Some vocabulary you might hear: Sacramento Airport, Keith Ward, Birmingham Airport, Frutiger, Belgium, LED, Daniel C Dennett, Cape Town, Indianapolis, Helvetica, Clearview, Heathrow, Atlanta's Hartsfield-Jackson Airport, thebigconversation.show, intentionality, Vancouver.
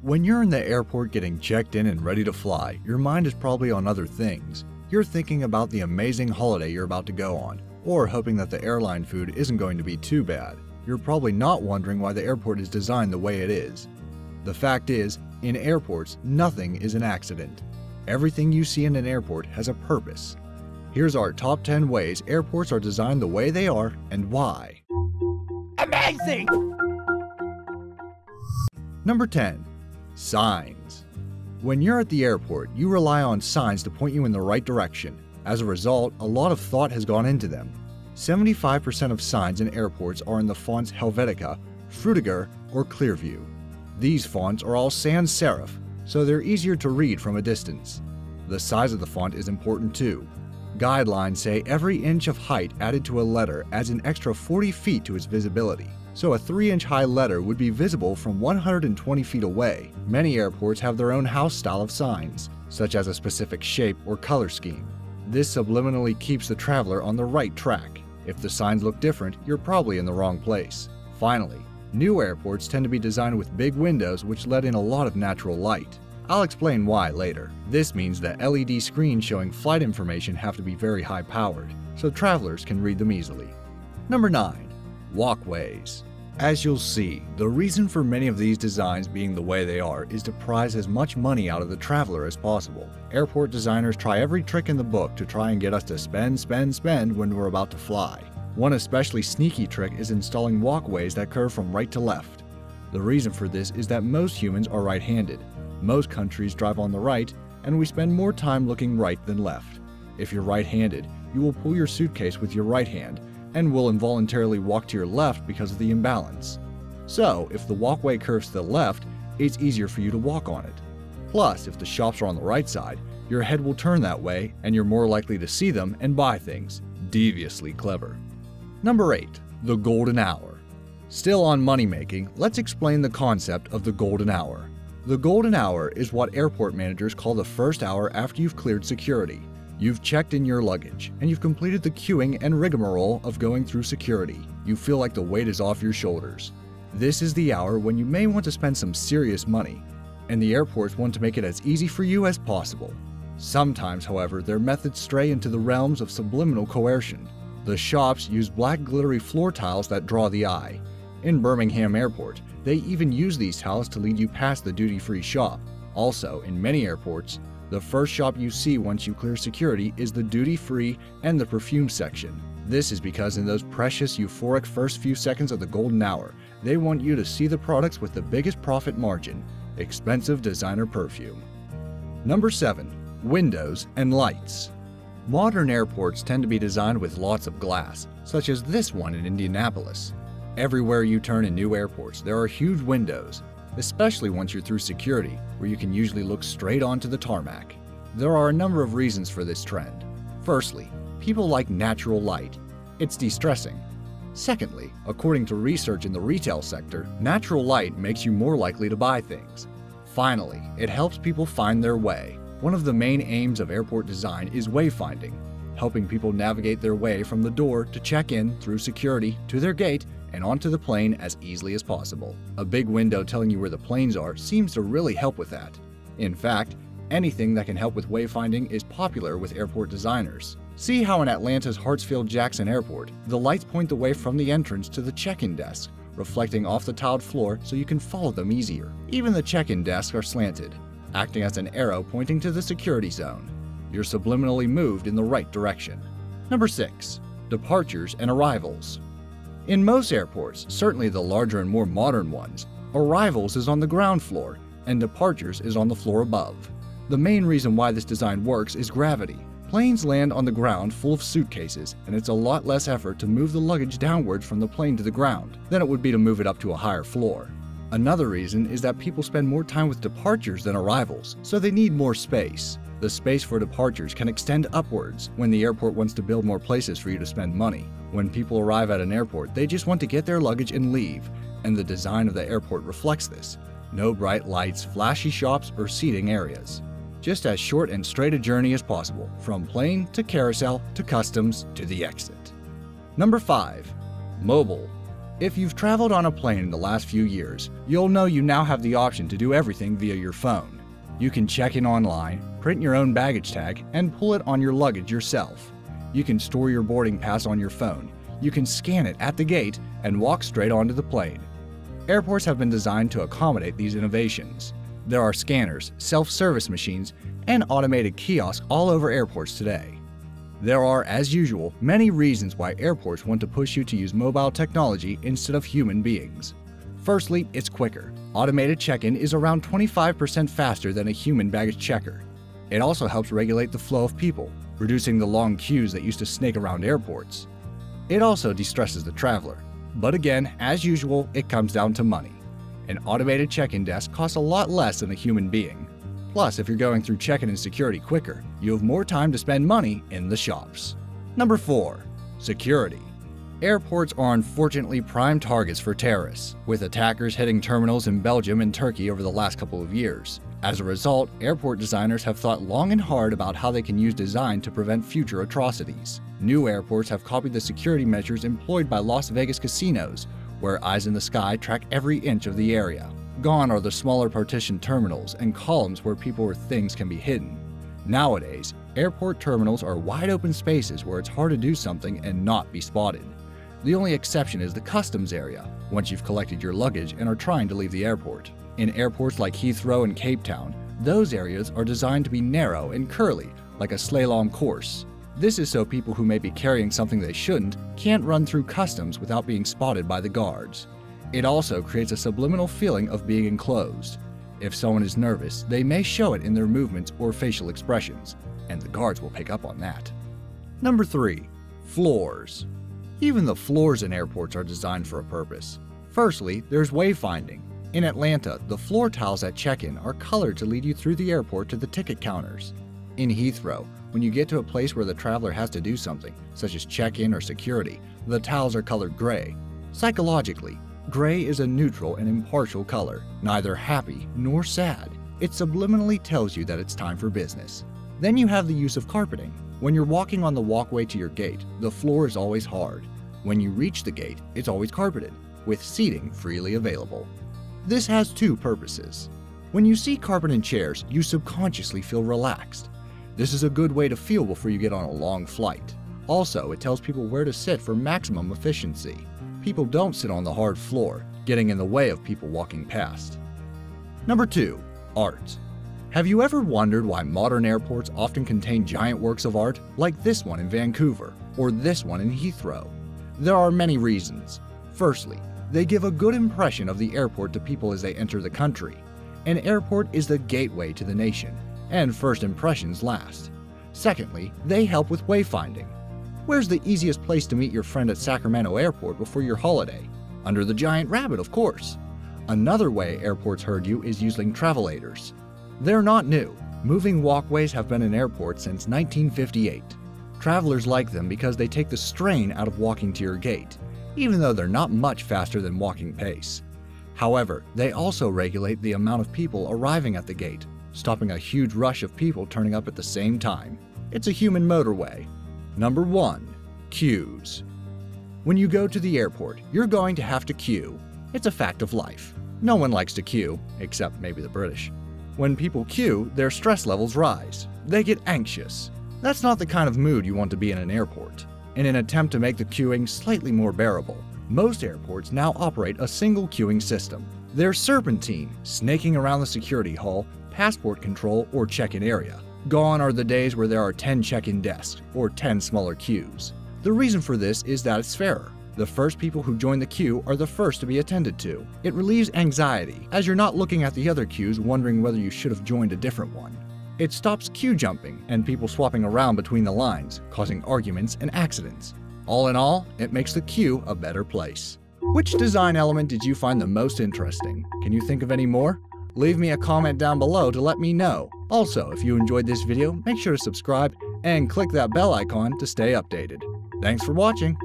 When you're in the airport getting checked in and ready to fly, your mind is probably on other things. You're thinking about the amazing holiday you're about to go on, or hoping that the airline food isn't going to be too bad. You're probably not wondering why the airport is designed the way it is. The fact is, in airports, nothing is an accident. Everything you see in an airport has a purpose. Here's our top 10 ways airports are designed the way they are and why. Amazing! Number 10. Signs. When you're at the airport, you rely on signs to point you in the right direction. As a result, a lot of thought has gone into them. 75% of signs in airports are in the fonts Helvetica, Frutiger, or Clearview. These fonts are all sans serif, so they're easier to read from a distance. The size of the font is important too. Guidelines say every inch of height added to a letter adds an extra 40 feet to its visibility. So a 3-inch high letter would be visible from 120 feet away. Many airports have their own house style of signs, such as a specific shape or color scheme. This subliminally keeps the traveler on the right track. If the signs look different, you're probably in the wrong place. Finally, new airports tend to be designed with big windows which let in a lot of natural light. I'll explain why later. This means that LED screens showing flight information have to be very high powered, so travelers can read them easily. Number 9. Walkways. As you'll see, the reason for many of these designs being the way they are is to prize as much money out of the traveler as possible. Airport designers try every trick in the book to try and get us to spend when we're about to fly. One especially sneaky trick is installing walkways that curve from right to left. The reason for this is that most humans are right-handed. Most countries drive on the right, and we spend more time looking right than left. If you're right-handed, you will pull your suitcase with your right hand, and will involuntarily walk to your left because of the imbalance. So, if the walkway curves to the left, it's easier for you to walk on it. Plus, if the shops are on the right side, your head will turn that way and you're more likely to see them and buy things. Deviously clever. Number 8. The Golden Hour. Still on money making, let's explain the concept of the Golden Hour. The Golden Hour is what airport managers call the first hour after you've cleared security. You've checked in your luggage, and you've completed the queuing and rigmarole of going through security. You feel like the weight is off your shoulders. This is the hour when you may want to spend some serious money, and the airports want to make it as easy for you as possible. Sometimes, however, their methods stray into the realms of subliminal coercion. The shops use black glittery floor tiles that draw the eye. In Birmingham Airport, they even use these tiles to lead you past the duty-free shop. Also, in many airports, the first shop you see once you clear security is the duty-free and the perfume section. This is because in those precious, euphoric first few seconds of the golden hour, they want you to see the products with the biggest profit margin, expensive designer perfume. Number 7. Windows and lights. Modern airports tend to be designed with lots of glass, such as this one in Indianapolis. Everywhere you turn in new airports, there are huge windows, especially once you're through security, where you can usually look straight onto the tarmac. There are a number of reasons for this trend. Firstly, people like natural light. It's de-stressing. Secondly, according to research in the retail sector, natural light makes you more likely to buy things. Finally, it helps people find their way. One of the main aims of airport design is wayfinding, helping people navigate their way from the door to check-in through security to their gate and onto the plane as easily as possible. A big window telling you where the planes are seems to really help with that. In fact, anything that can help with wayfinding is popular with airport designers. See how in Atlanta's Hartsfield-Jackson Airport, the lights point the way from the entrance to the check-in desk, reflecting off the tiled floor so you can follow them easier. Even the check-in desks are slanted, acting as an arrow pointing to the security zone. You're subliminally moved in the right direction. Number 6. Departures and arrivals. In most airports, certainly the larger and more modern ones, arrivals is on the ground floor and departures is on the floor above. The main reason why this design works is gravity. Planes land on the ground full of suitcases, and it's a lot less effort to move the luggage downwards from the plane to the ground than it would be to move it up to a higher floor. Another reason is that people spend more time with departures than arrivals, so they need more space. The space for departures can extend upwards when the airport wants to build more places for you to spend money. When people arrive at an airport, they just want to get their luggage and leave, and the design of the airport reflects this. No bright lights, flashy shops, or seating areas. Just as short and straight a journey as possible, from plane to carousel to customs to the exit. Number 5. Mobile. If you've traveled on a plane in the last few years, you'll know you now have the option to do everything via your phone. You can check in online, print your own baggage tag, and pull it on your luggage yourself. You can store your boarding pass on your phone. You can scan it at the gate and walk straight onto the plane. Airports have been designed to accommodate these innovations. There are scanners, self-service machines, and automated kiosks all over airports today. There are, as usual, many reasons why airports want to push you to use mobile technology instead of human beings. Firstly, it's quicker. Automated check-in is around 25% faster than a human baggage checker. It also helps regulate the flow of people, reducing the long queues that used to snake around airports. It also distresses the traveler. But again, as usual, it comes down to money. An automated check-in desk costs a lot less than a human being. Plus, if you're going through check-in and security quicker, you have more time to spend money in the shops. Number 4. Security. Airports are unfortunately prime targets for terrorists, with attackers hitting terminals in Belgium and Turkey over the last couple of years. As a result, airport designers have thought long and hard about how they can use design to prevent future atrocities. New airports have copied the security measures employed by Las Vegas casinos, where eyes in the sky track every inch of the area. Gone are the smaller partitioned terminals and columns where people or things can be hidden. Nowadays, airport terminals are wide open spaces where it's hard to do something and not be spotted. The only exception is the customs area, once you've collected your luggage and are trying to leave the airport. In airports like Heathrow and Cape Town, those areas are designed to be narrow and curly, like a slalom course. This is so people who may be carrying something they shouldn't can't run through customs without being spotted by the guards. It also creates a subliminal feeling of being enclosed. If someone is nervous, they may show it in their movements or facial expressions, and the guards will pick up on that. Number 3. Floors. Even the floors in airports are designed for a purpose. Firstly, there's wayfinding. In Atlanta, the floor tiles at check-in are colored to lead you through the airport to the ticket counters. In Heathrow, when you get to a place where the traveler has to do something, such as check-in or security, the tiles are colored gray. Psychologically, gray is a neutral and impartial color, neither happy nor sad. It subliminally tells you that it's time for business. Then you have the use of carpeting. When you're walking on the walkway to your gate, the floor is always hard. When you reach the gate, it's always carpeted, with seating freely available. This has two purposes. When you see carpet and chairs, you subconsciously feel relaxed. This is a good way to feel before you get on a long flight. Also, it tells people where to sit for maximum efficiency. People don't sit on the hard floor, getting in the way of people walking past. Number 2. Art. Have you ever wondered why modern airports often contain giant works of art, like this one in Vancouver, or this one in Heathrow? There are many reasons. Firstly, they give a good impression of the airport to people as they enter the country. An airport is the gateway to the nation, and first impressions last. Secondly, they help with wayfinding. Where's the easiest place to meet your friend at Sacramento Airport before your holiday? Under the giant rabbit, of course. Another way airports herd you is using travel aiders. They're not new. Moving walkways have been in airports since 1958. Travelers like them because they take the strain out of walking to your gate, even though they're not much faster than walking pace. However, they also regulate the amount of people arriving at the gate, stopping a huge rush of people turning up at the same time. It's a human motorway. Number 1. Queues. When you go to the airport, you're going to have to queue. It's a fact of life. No one likes to queue, except maybe the British. When people queue, their stress levels rise. They get anxious. That's not the kind of mood you want to be in an airport. In an attempt to make the queuing slightly more bearable, most airports now operate a single queuing system. They're serpentine, snaking around the security hall, passport control, or check-in area. Gone are the days where there are 10 check-in desks, or 10 smaller queues. The reason for this is that it's fairer. The first people who join the queue are the first to be attended to. It relieves anxiety, as you're not looking at the other queues wondering whether you should have joined a different one. It stops queue jumping and people swapping around between the lines, causing arguments and accidents. All in all, it makes the queue a better place. Which design element did you find the most interesting? Can you think of any more? Leave me a comment down below to let me know. Also, if you enjoyed this video, make sure to subscribe and click that bell icon to stay updated. Thanks for watching.